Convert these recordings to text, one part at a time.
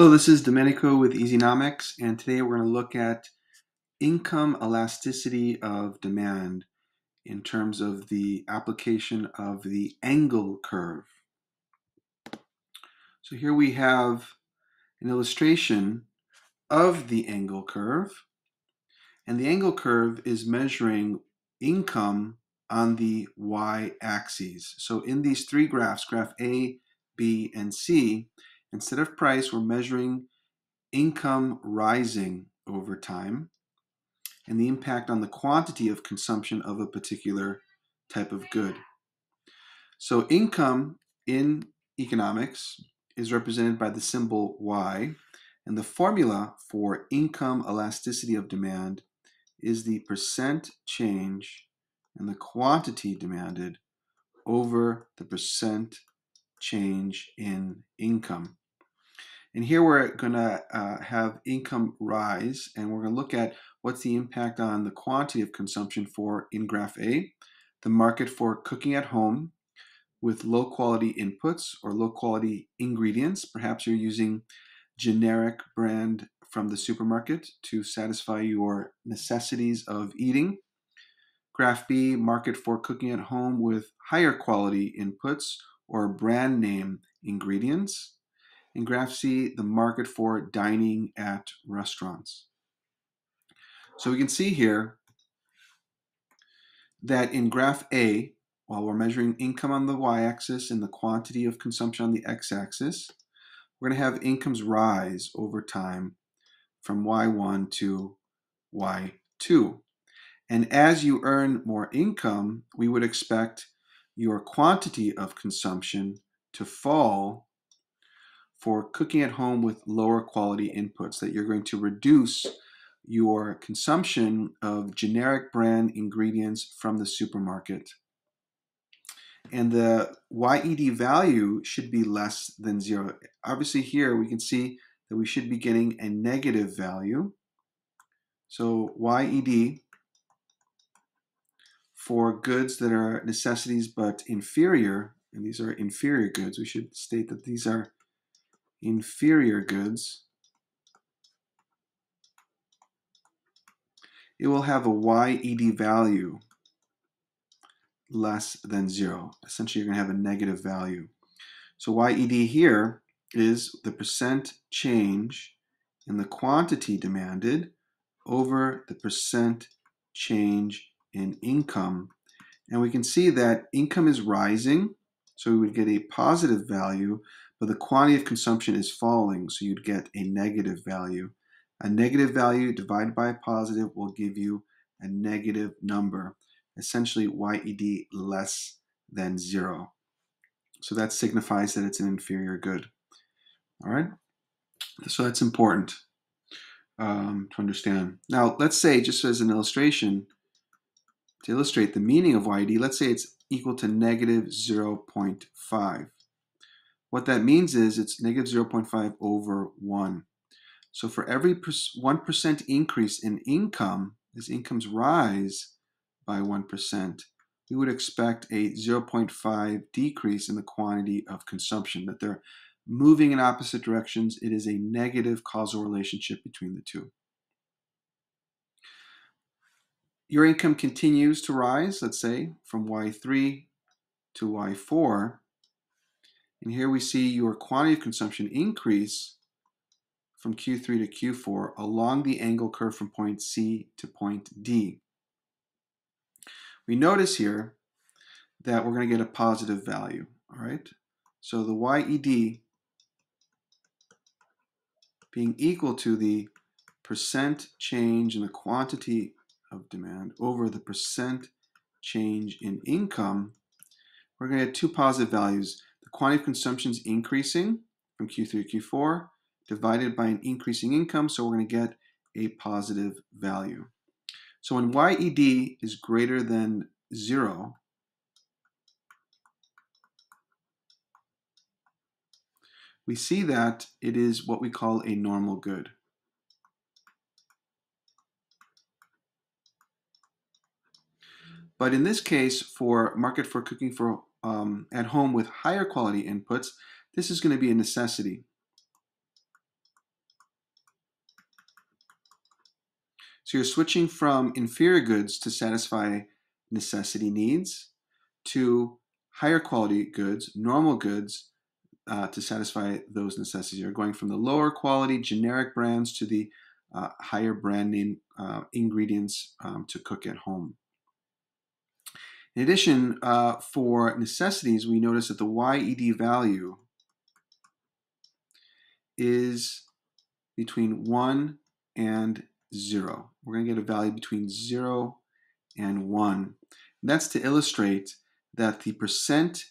Hello, this is Domenico with EasyNomics, and today we're going to look at income elasticity of demand in terms of the application of the Engel curve. So here we have an illustration of the Engel curve, and the Engel curve is measuring income on the y-axis. So in these three graphs, graph A, B, and C, instead of price, we're measuring income rising over time and the impact on the quantity of consumption of a particular type of good. So income in economics is represented by the symbol Y, and the formula for income elasticity of demand is the percent change in the quantity demanded over the percent change in income. And here we're going to have income rise, and we're going to look at what's the impact on the quantity of consumption for, in graph A, the market for cooking at home with low quality inputs or low quality ingredients. Perhaps you're using generic brand from the supermarket to satisfy your necessities of eating. Graph B, market for cooking at home with higher quality inputs or brand name ingredients. And graph C, the market for dining at restaurants. So we can see here that in graph A, while we're measuring income on the y-axis and the quantity of consumption on the x-axis, we're going to have incomes rise over time from y1 to y2. And as you earn more income, we would expect your quantity of consumption to fall for cooking at home with lower quality inputs, that you're going to reduce your consumption of generic brand ingredients from the supermarket. And the YED value should be less than 0. Obviously here we can see that we should be getting a negative value. So YED for goods that are necessities but inferior, and these are inferior goods, we should state that these are inferior goods, it will have a YED value less than 0. Essentially, you're going to have a negative value. So YED here is the percent change in the quantity demanded over the percent change in income. And we can see that income is rising, so we would get a positive value, but the quantity of consumption is falling, so you'd get a negative value. A negative value divided by a positive will give you a negative number. Essentially, YED less than 0. So that signifies that it's an inferior good. All right? So that's important to understand. Now, let's say, just as an illustration, to illustrate the meaning of YED, let's say it's equal to negative 0.5. What that means is it's negative 0.5 over 1. So for every 1% increase in income, as incomes rise by 1%, we would expect a 0.5 decrease in the quantity of consumption, that they're moving in opposite directions. It is a negative causal relationship between the two. Your income continues to rise, let's say, from Y3 to Y4. And here we see your quantity of consumption increase from Q3 to Q4 along the Engel curve from point C to point D. We notice here that we're going to get a positive value, all right? So the YED being equal to the percent change in the quantity of demand over the percent change in income, we're going to get two positive values. The quantity of consumption is increasing from Q3 to Q4 divided by an increasing income, so we're going to get a positive value. So when YED is greater than 0, we see that it is what we call a normal good. But in this case, for market for cooking for at home with higher quality inputs, this is going to be a necessity. So you're switching from inferior goods to satisfy necessity needs to higher quality goods, normal goods, to satisfy those necessities. You're going from the lower quality generic brands to the higher brand name ingredients to cook at home. In addition, for necessities, we notice that the YED value is between 1 and 0. We're going to get a value between 0 and 1. And that's to illustrate that the percent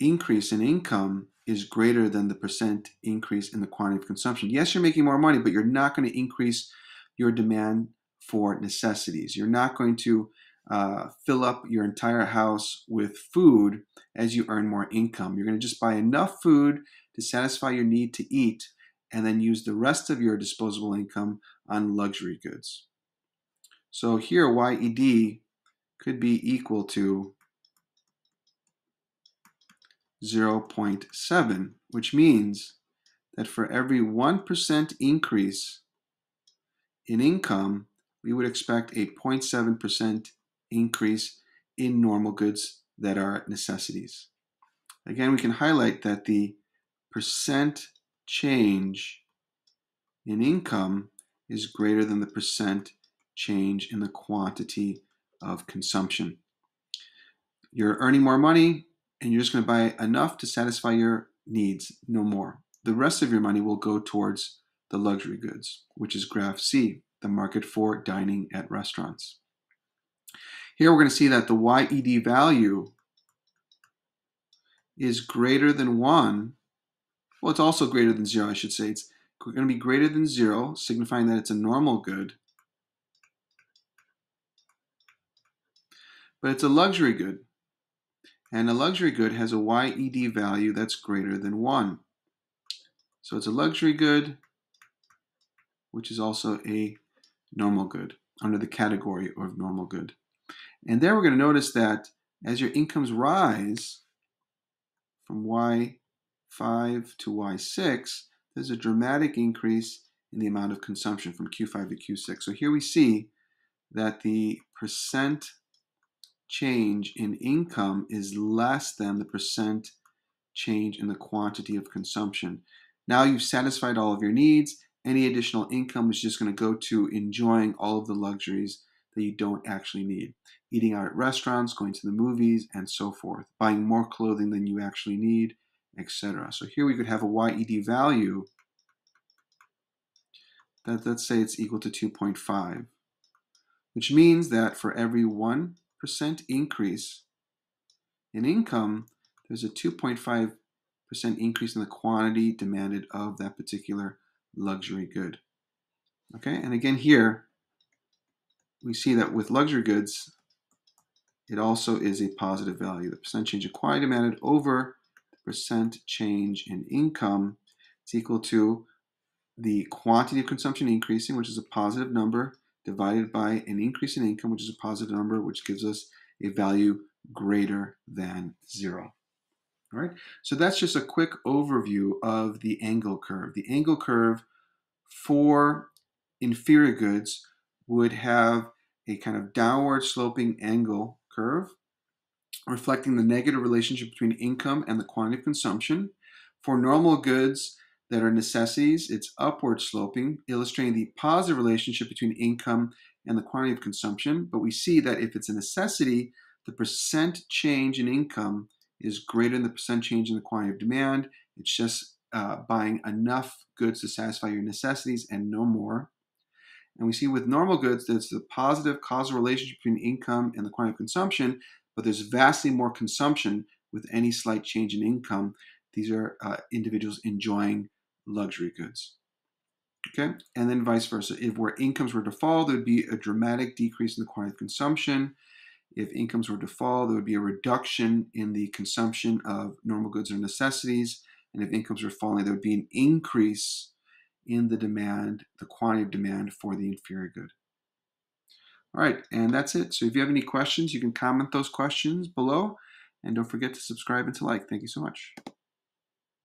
increase in income is greater than the percent increase in the quantity of consumption. Yes, you're making more money, but you're not going to increase your demand for necessities. You're not going to fill up your entire house with food as you earn more income. You're going to just buy enough food to satisfy your need to eat and then use the rest of your disposable income on luxury goods. So here YED could be equal to 0.7, which means that for every 1% increase in income, we would expect a 0.7% increase in normal goods that are necessities. Again, we can highlight that the percent change in income is greater than the percent change in the quantity of consumption. You're earning more money, and you're just going to buy enough to satisfy your needs, no more. The rest of your money will go towards the luxury goods, which is graph C, the market for dining at restaurants. Here we're going to see that the YED value is greater than 1. Well, it's also greater than 0, I should say. It's going to be greater than 0, signifying that it's a normal good. But it's a luxury good. And a luxury good has a YED value that's greater than 1. So it's a luxury good, which is also a normal good, under the category of normal good. And there we're going to notice that as your incomes rise from Y5 to Y6, there's a dramatic increase in the amount of consumption from Q5 to Q6. So here we see that the percent change in income is less than the percent change in the quantity of consumption. Now you've satisfied all of your needs. Any additional income is just going to go to enjoying all of the luxuries that you don't actually need. Eating out at restaurants, going to the movies, and so forth. Buying more clothing than you actually need, etc. So here we could have a YED value that, let's say, it's equal to 2.5, which means that for every 1% increase in income, there's a 2.5% increase in the quantity demanded of that particular luxury good. Okay, and again here, we see that with luxury goods, it also is a positive value. The percent change in quantity demanded over the percent change in income is equal to the quantity of consumption increasing, which is a positive number, divided by an increase in income, which is a positive number, which gives us a value greater than 0. All right, so that's just a quick overview of the Engel curve. The Engel curve for inferior goods would have a kind of downward sloping Engel curve, reflecting the negative relationship between income and the quantity of consumption. For normal goods that are necessities, it's upward sloping, illustrating the positive relationship between income and the quantity of consumption. But we see that if it's a necessity, the percent change in income is greater than the percent change in the quantity of demand. It's just buying enough goods to satisfy your necessities and no more. And we see with normal goods, there's the positive causal relationship between income and the quantity of consumption, but there's vastly more consumption with any slight change in income. These are individuals enjoying luxury goods, okay? And then vice versa. If where incomes were to fall, there would be a dramatic decrease in the quantity of consumption. If incomes were to fall, there would be a reduction in the consumption of normal goods or necessities. And if incomes were falling, there would be an increase in the demand, the quantity of demand for the inferior good. All right, and that's it. So if you have any questions, you can comment those questions below. And don't forget to subscribe and to like. Thank you so much.